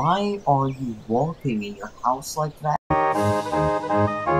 Why are you walking in your house like that?